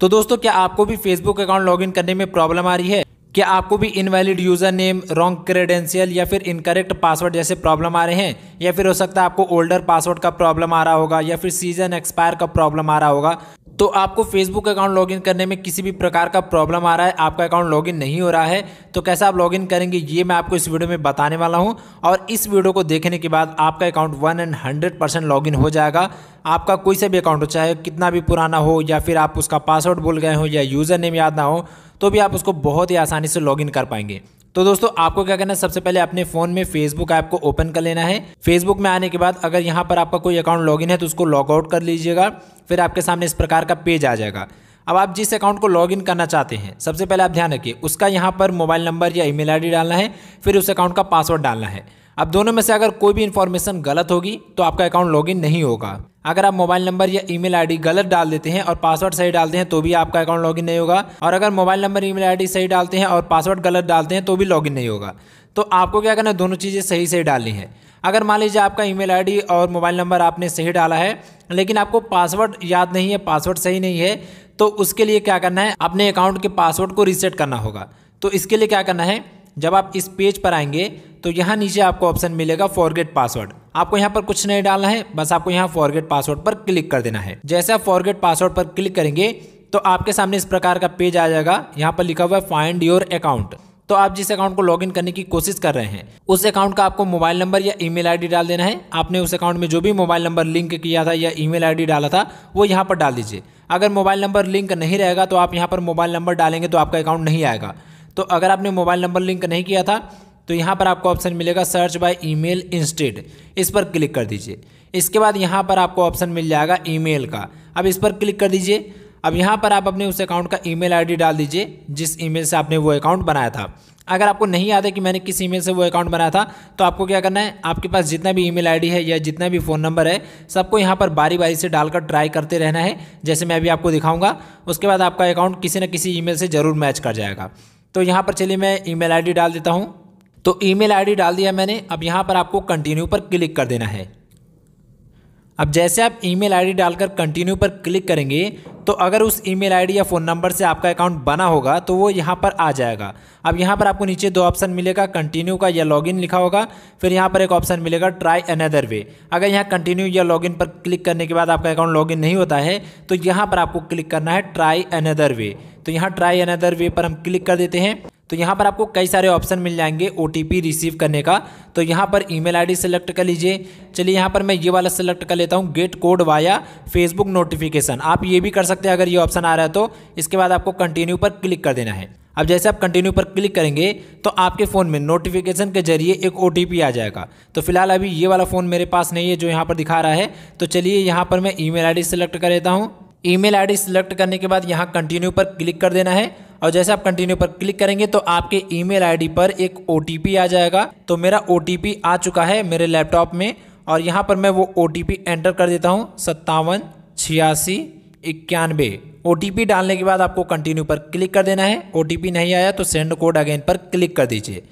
तो दोस्तों, क्या आपको भी फेसबुक अकाउंट लॉगिन करने में प्रॉब्लम आ रही है? क्या आपको भी invalid user name, wrong credential या फिर इनकरेक्ट पासवर्ड जैसे प्रॉब्लम आ रहे हैं? या फिर हो सकता है आपको ओल्डर पासवर्ड का प्रॉब्लम आ रहा होगा या फिर सीजन एक्सपायर का प्रॉब्लम आ रहा होगा। तो आपको फेसबुक अकाउंट लॉगिन करने में किसी भी प्रकार का प्रॉब्लम आ रहा है, आपका अकाउंट लॉगिन नहीं हो रहा है, तो कैसे आप लॉगिन करेंगे ये मैं आपको इस वीडियो में बताने वाला हूँ। और इस वीडियो को देखने के बाद आपका अकाउंट 100% लॉगिन हो जाएगा। आपका कोई सा भी अकाउंट हो, चाहे कितना भी पुराना हो या फिर आप उसका पासवर्ड भूल गए हो या यूज़र नेम याद ना हो, तो भी आप उसको बहुत ही आसानी से लॉगिन कर पाएंगे। तो दोस्तों, आपको क्या करना है, सबसे पहले अपने फ़ोन में फेसबुक ऐप को ओपन कर लेना है। फेसबुक में आने के बाद अगर यहाँ पर आपका कोई अकाउंट लॉगिन है तो उसको लॉगआउट कर लीजिएगा। फिर आपके सामने इस प्रकार का पेज आ जाएगा। अब आप जिस अकाउंट को लॉगिन करना चाहते हैं, सबसे पहले आप ध्यान रखिए, उसका यहाँ पर मोबाइल नंबर या ईमेल आईडी डालना है, फिर उस अकाउंट का पासवर्ड डालना है। अब दोनों में से अगर कोई भी इन्फॉर्मेशन गलत होगी तो आपका अकाउंट लॉगिन नहीं होगा। अगर आप मोबाइल नंबर या ईमेल आईडी गलत डाल देते हैं और पासवर्ड सही डालते हैं तो भी आपका अकाउंट लॉगिन नहीं होगा। और अगर मोबाइल नंबर, ईमेल आईडी सही डालते हैं और पासवर्ड गलत डालते हैं तो भी लॉगिन नहीं होगा। तो आपको क्या करना है, दोनों चीज़ें सही सही डालनी है। अगर मान लीजिए आपका ईमेल आईडी और मोबाइल नंबर आपने सही डाला है लेकिन आपको पासवर्ड याद नहीं है, पासवर्ड सही नहीं है, तो उसके लिए क्या करना है, अपने अकाउंट के पासवर्ड को रीसेट करना होगा। तो इसके लिए क्या करना है, जब आप इस पेज पर आएंगे तो यहाँ नीचे आपको ऑप्शन मिलेगा फॉरगेट पासवर्ड। आपको यहाँ पर कुछ नहीं डालना है, बस आपको यहाँ फॉरगेट पासवर्ड पर क्लिक कर देना है। जैसे आप फॉरगेट पासवर्ड पर क्लिक करेंगे तो आपके सामने इस प्रकार का पेज आ जाएगा। यहाँ पर लिखा हुआ है फाइंड योर अकाउंट। तो आप जिस अकाउंट को लॉगिन करने की कोशिश कर रहे हैं उस अकाउंट का आपको मोबाइल नंबर या ईमेल आईडी डाल देना है। आपने उस अकाउंट में जो भी मोबाइल नंबर लिंक किया था या ईमेल आईडी डाला था वो यहाँ पर डाल दीजिए। अगर मोबाइल नंबर लिंक नहीं रहेगा तो आप यहाँ पर मोबाइल नंबर डालेंगे तो आपका अकाउंट नहीं आएगा। तो अगर आपने मोबाइल नंबर लिंक नहीं किया था तो यहाँ पर आपको ऑप्शन मिलेगा सर्च बाय ईमेल इंस्टेड, इस पर क्लिक कर दीजिए। इसके बाद यहाँ पर आपको ऑप्शन मिल जाएगा ईमेल का, अब इस पर क्लिक कर दीजिए। अब यहाँ पर आप अपने उस अकाउंट का ईमेल आईडी डाल दीजिए जिस ईमेल से आपने वो अकाउंट बनाया था। अगर आपको नहीं याद है कि मैंने किस ईमेल से वो अकाउंट बनाया था तो आपको क्या करना है, आपके पास जितना भी ईमेल आईडी है या जितना भी फ़ोन नंबर है सबको यहाँ पर बारी बारी से डालकर ट्राई करते रहना है, जैसे मैं अभी आपको दिखाऊंगा। उसके बाद आपका अकाउंट किसी न किसी ईमेल से ज़रूर मैच कर जाएगा। तो यहाँ पर चलिए मैं ईमेल आईडी डाल देता हूँ। तो ईमेल आईडी डाल दिया मैंने। अब यहाँ पर आपको कंटिन्यू पर क्लिक कर देना है। अब जैसे आप ईमेल आईडी डालकर कंटिन्यू पर क्लिक करेंगे तो अगर उस ईमेल आईडी या फ़ोन नंबर से आपका अकाउंट बना होगा तो वो यहाँ पर आ जाएगा। अब यहाँ पर आपको नीचे दो ऑप्शन मिलेगा, कंटिन्यू का या लॉगिन लिखा होगा। फिर यहाँ पर एक ऑप्शन मिलेगा ट्राई अनदर वे। अगर यहाँ कंटिन्यू या लॉगिन पर क्लिक करने के बाद आपका अकाउंट लॉगिन नहीं होता है तो यहाँ पर आपको क्लिक करना है ट्राई अनदर वे। तो यहाँ ट्राई अनदर वे पर हम क्लिक कर देते हैं। तो यहाँ पर आपको कई सारे ऑप्शन मिल जाएंगे ओटीपी रिसीव करने का। तो यहाँ पर ईमेल आईडी सेलेक्ट कर लीजिए। चलिए यहाँ पर मैं ये वाला सेलेक्ट कर लेता हूँ, get code via Facebook notification. आप ये भी कर सकते हैं अगर ये ऑप्शन आ रहा है तो। इसके बाद आपको कंटिन्यू पर क्लिक कर देना है। अब जैसे आप कंटिन्यू पर क्लिक करेंगे तो आपके फ़ोन में नोटिफिकेशन के जरिए एक ओटीपी आ जाएगा। तो फिलहाल अभी ये वाला फ़ोन मेरे पास नहीं है जो यहाँ पर दिखा रहा है। तो चलिए यहाँ पर मैं ईमेल आईडी सेलेक्ट कर लेता हूँ। ईमेल आईडी सेलेक्ट करने के बाद यहाँ कंटिन्यू पर क्लिक कर देना है। और जैसे आप कंटिन्यू पर क्लिक करेंगे तो आपके ईमेल आईडी पर एक ओटीपी आ जाएगा। तो मेरा ओटीपी आ चुका है मेरे लैपटॉप में और यहाँ पर मैं वो ओटीपी एंटर कर देता हूँ 578691। ओटीपी डालने के बाद आपको कंटिन्यू पर क्लिक कर देना है। ओटीपी नहीं आया तो सेंड कोड अगेन पर क्लिक कर दीजिए।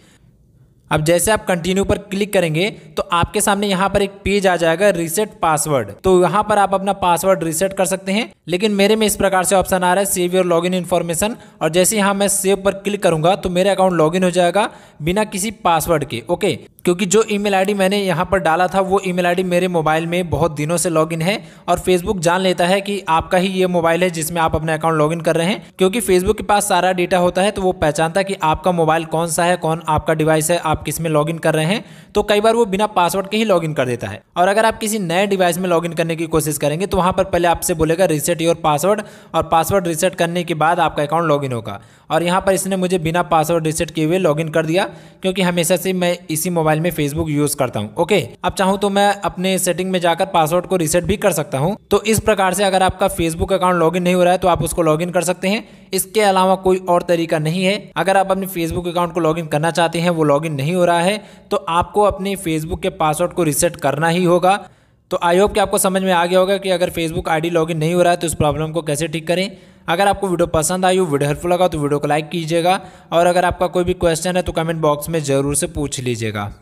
अब जैसे आप कंटिन्यू पर क्लिक करेंगे तो आपके सामने यहाँ पर एक पेज आ जाएगा रीसेट पासवर्ड। तो यहाँ पर आप अपना पासवर्ड रीसेट कर सकते हैं, लेकिन मेरे में इस प्रकार से ऑप्शन आ रहा है सेव योर लॉगिन इन्फॉर्मेशन। और जैसे यहाँ मैं सेव पर क्लिक करूंगा तो मेरा अकाउंट लॉगिन हो जाएगा बिना किसी पासवर्ड के। ओके, क्योंकि जो ईमेल आईडी मैंने यहाँ पर डाला था वो ईमेल आईडी मेरे मोबाइल में बहुत दिनों से लॉगिन है और फेसबुक जान लेता है कि आपका ही ये मोबाइल है जिसमें आप अपना अकाउंट लॉगिन कर रहे हैं। क्योंकि फेसबुक के पास सारा डेटा होता है तो वो पहचानता है कि आपका मोबाइल कौन सा है, कौन आपका डिवाइस है, आप किस में लॉगिन कर रहे हैं। तो कई बार वो बिना पासवर्ड के ही लॉगिन कर देता है। और अगर आप किसी नए डिवाइस में लॉगिन करने की कोशिश करेंगे तो वहाँ पर पहले आपसे बोलेगा रीसेट योर पासवर्ड और पासवर्ड रीसेट करने के बाद आपका अकाउंट लॉगिन होगा। और यहाँ पर इसने मुझे बिना पासवर्ड रीसेट किए हुए लॉगिन कर दिया क्योंकि हमेशा से मैं इसी मोबाइल में फेसबुक यूज करता हूं। ओके, अब चाहूं तो मैं अपने सेटिंग में जाकर पासवर्ड को रीसेट भी कर सकता हूं। तो इस प्रकार से अगर आपका फेसबुक अकाउंट लॉगिन नहीं हो रहा है तो आप उसको लॉगिन कर सकते हैं। इसके अलावा कोई और तरीका नहीं है। अगर आप अपने फेसबुक अकाउंट को लॉगिन करना चाहते हैं, वो लॉगिन नहीं हो रहा है, तो आपको अपने फेसबुक के पासवर्ड को रीसेट करना ही होगा। तो आई होप कि आपको समझ में आ गया होगा कि अगर फेसबुक आईडी लॉगिन नहीं हो रहा है तो इस प्रॉब्लम को कैसे ठीक करें। अगर आपको वीडियो पसंद आई हो, वीडियो हेल्पफुल लगा तो वीडियो को लाइक कीजिएगा। और अगर आपका कोई भी क्वेश्चन है तो कमेंट बॉक्स में ज़रूर से पूछ लीजिएगा।